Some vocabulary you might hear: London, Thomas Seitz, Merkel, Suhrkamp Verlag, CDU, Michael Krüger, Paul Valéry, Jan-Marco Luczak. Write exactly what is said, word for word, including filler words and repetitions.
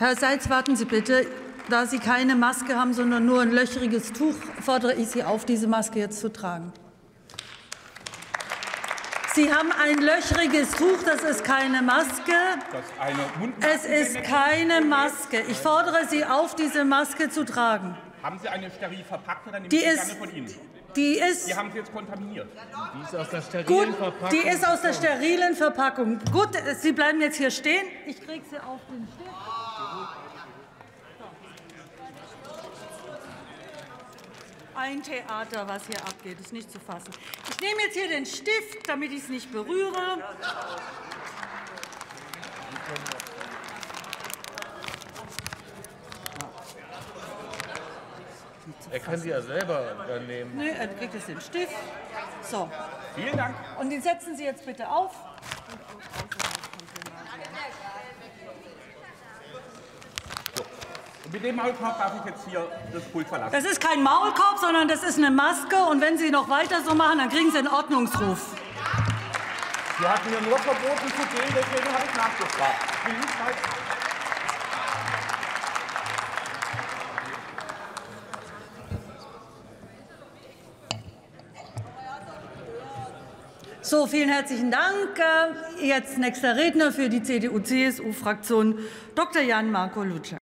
Herr Seitz, warten Sie bitte. Da Sie keine Maske haben, sondern nur ein löchriges Tuch, fordere ich Sie auf, diese Maske jetzt zu tragen. Sie haben ein löchriges Tuch, das ist keine Maske. Es ist keine Maske. Ich fordere Sie auf, diese Maske zu tragen. Haben Sie eine steril verpackte? Dann nehme ich gerne von Ihnen. Die ist. Die haben Sie jetzt kontaminiert. Die ist aus der sterilen Verpackung. Die ist aus der sterilen Verpackung. Gut, Sie bleiben jetzt hier stehen. Ich kriege Sie auf den Stift. Ein Theater, was hier abgeht, ist nicht zu fassen. Ich nehme jetzt hier den Stift, damit ich es nicht berühre. Er kann sie ja selber dann nehmen. Nee, er kriegt jetzt den Stift. So. Vielen Dank. Und den setzen Sie jetzt bitte auf. Mit dem Maulkorb darf ich jetzt hier das Pult verlassen. Das ist kein Maulkorb, sondern das ist eine Maske. Und wenn Sie noch weiter so machen, dann kriegen Sie einen Ordnungsruf. Sie hatten mir nur verboten zu gehen, deswegen habe ich nachgefragt. So, vielen herzlichen Dank. Jetzt nächster Redner für die C D U C S U-Fraktion, Doktor Jan-Marco Luczak.